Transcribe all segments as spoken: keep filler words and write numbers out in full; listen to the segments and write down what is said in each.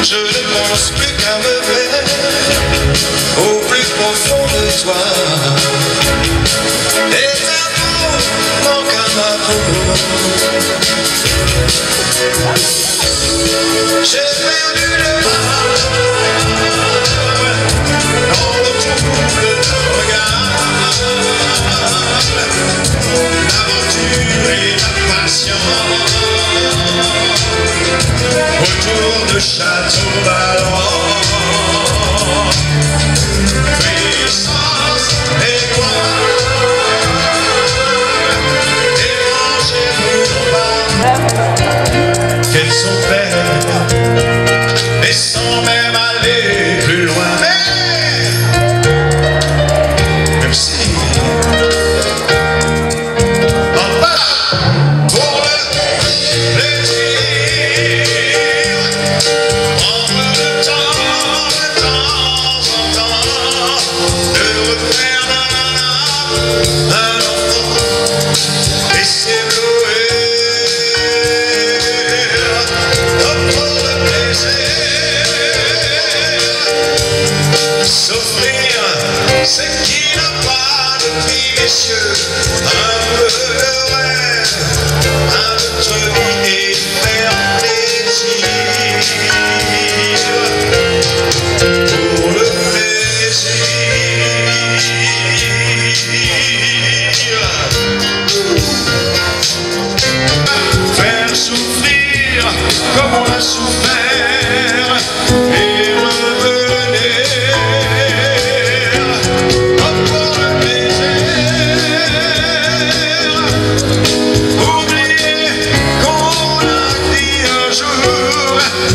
Je ne pense plus qu'à me plaire au plus profond de toi. Et ta peau manque à ma peau. J'ai perdu le mal dans le trouble de ton regard. L'aventure et la passion. Retour de château ballon, puissance et gloire, étrangers pour moi, qu'elles sont belles, mais sans même aller plus loin. Mais, même si, enfin, pour le plaisir. C'est qui n'a pas depuis mes yeux un peu de rêve, un peu de vie et faire plaisir pour le plaisir, faire souffrir comme on a souffert et revenir.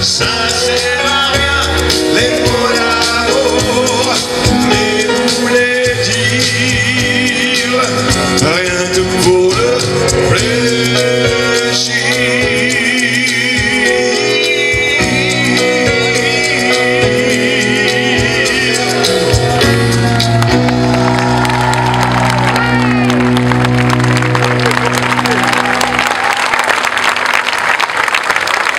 Ça sert à rien.